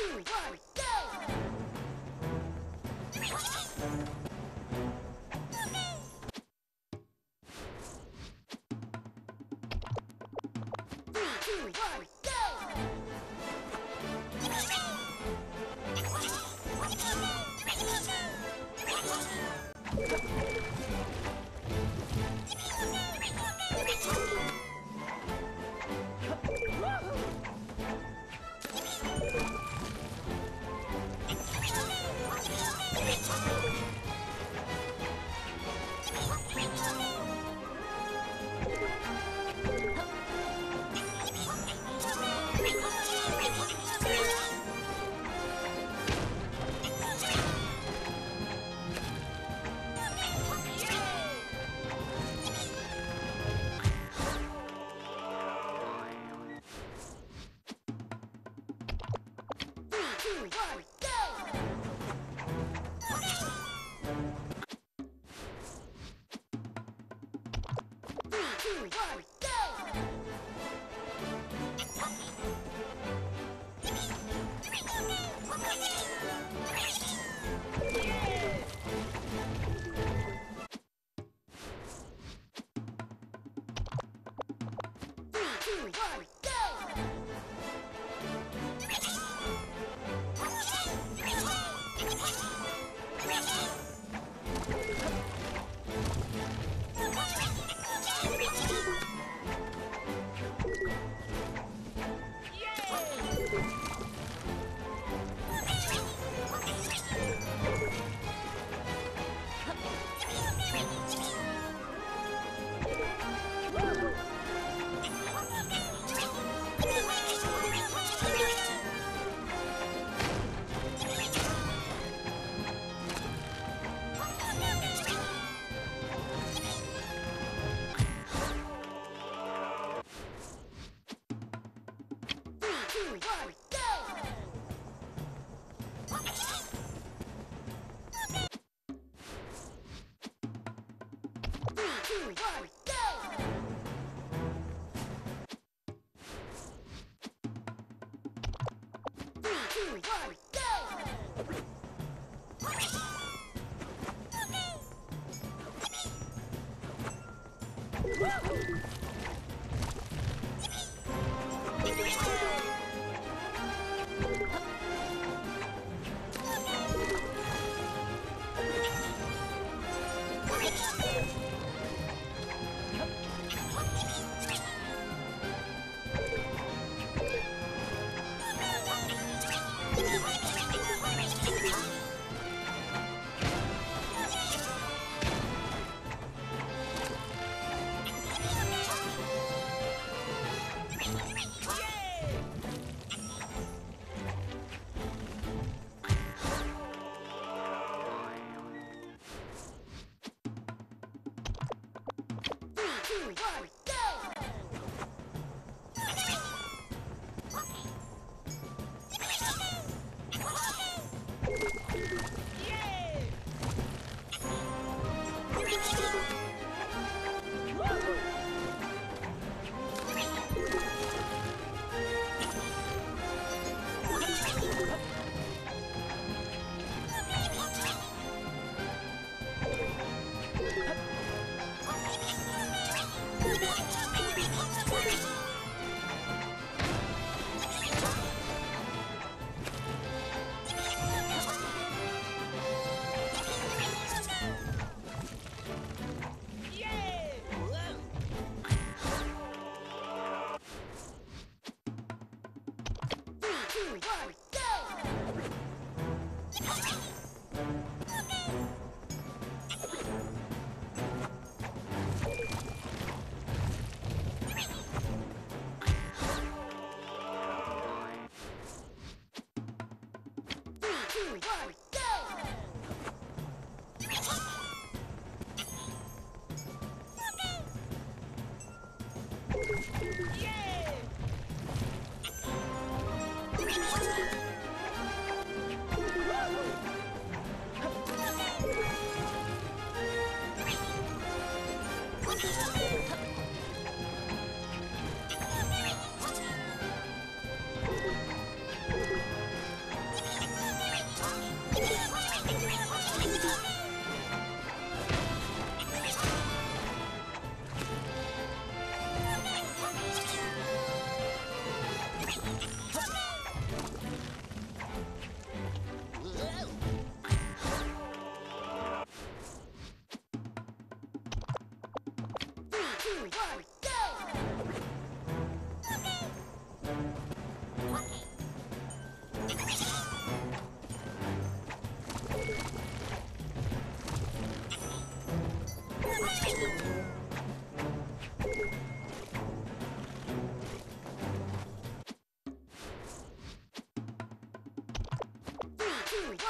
2, 1, go!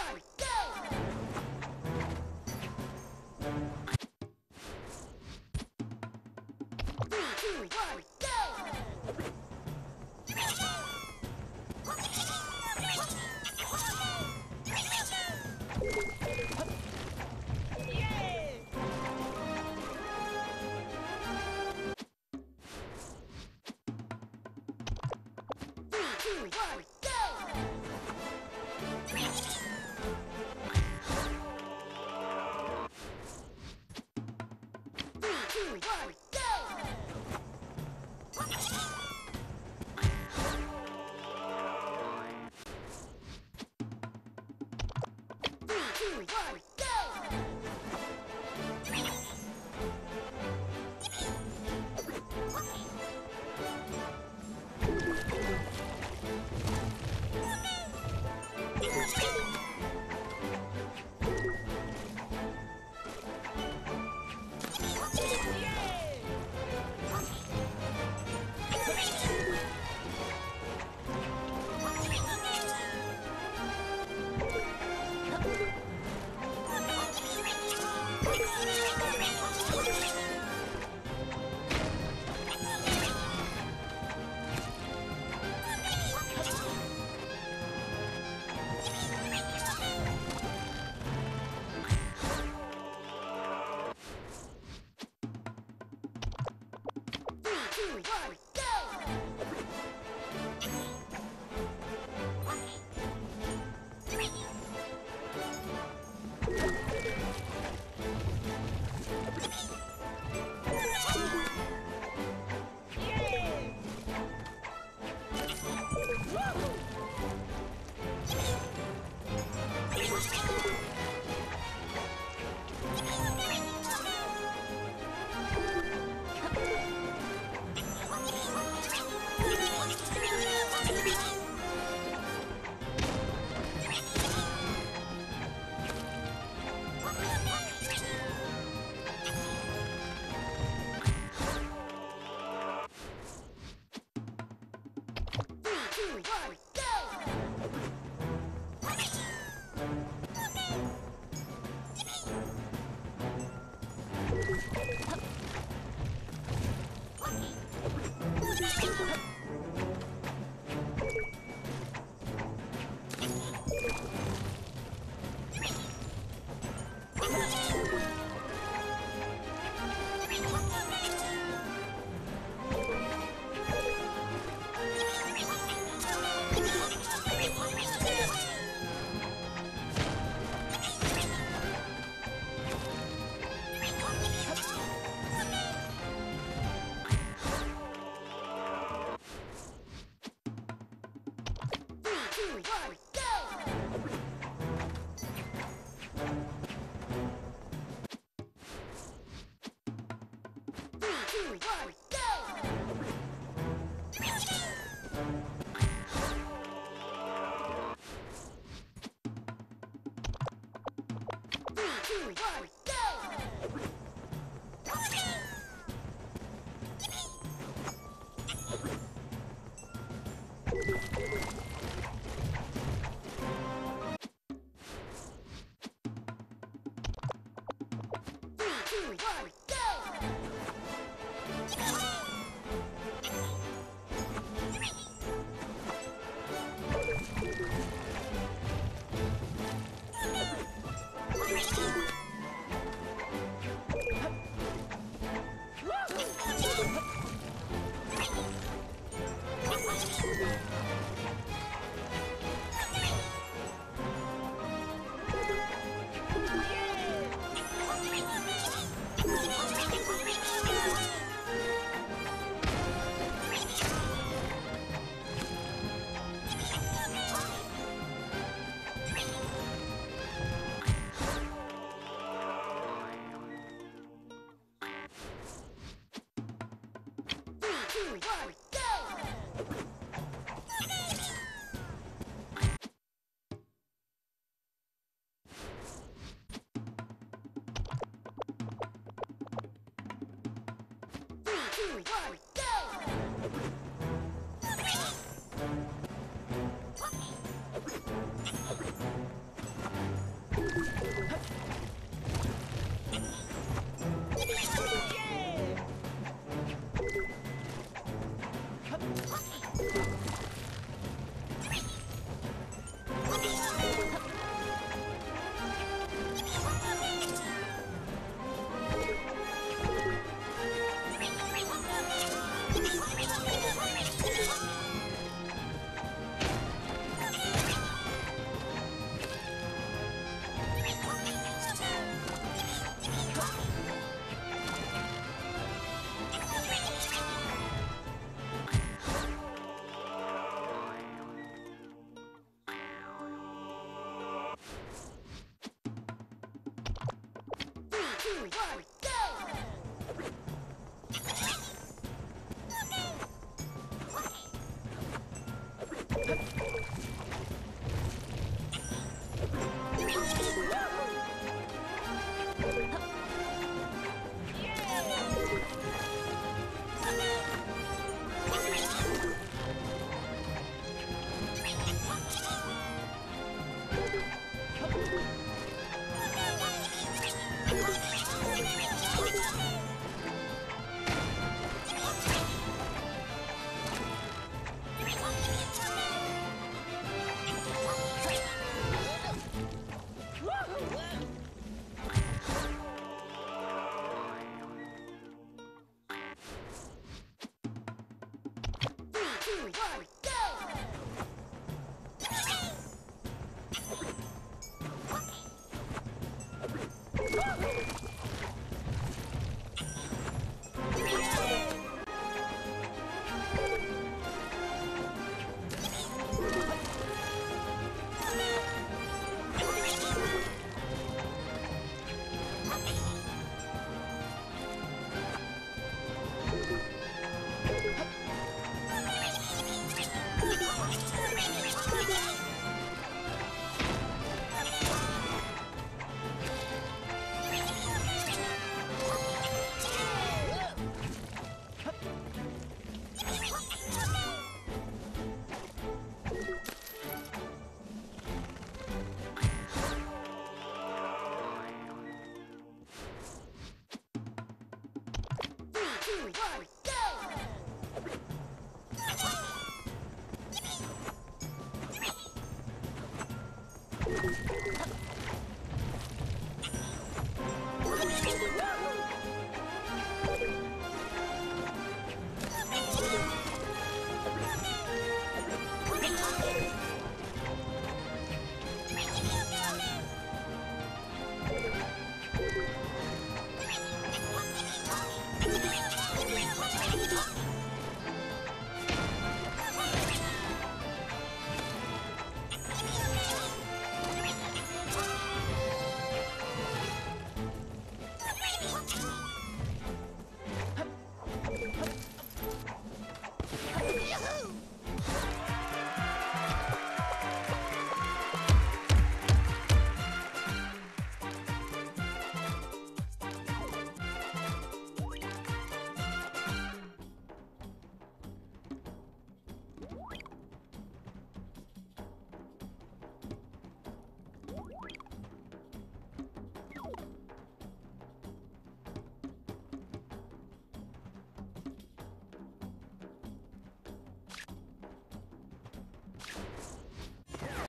Go!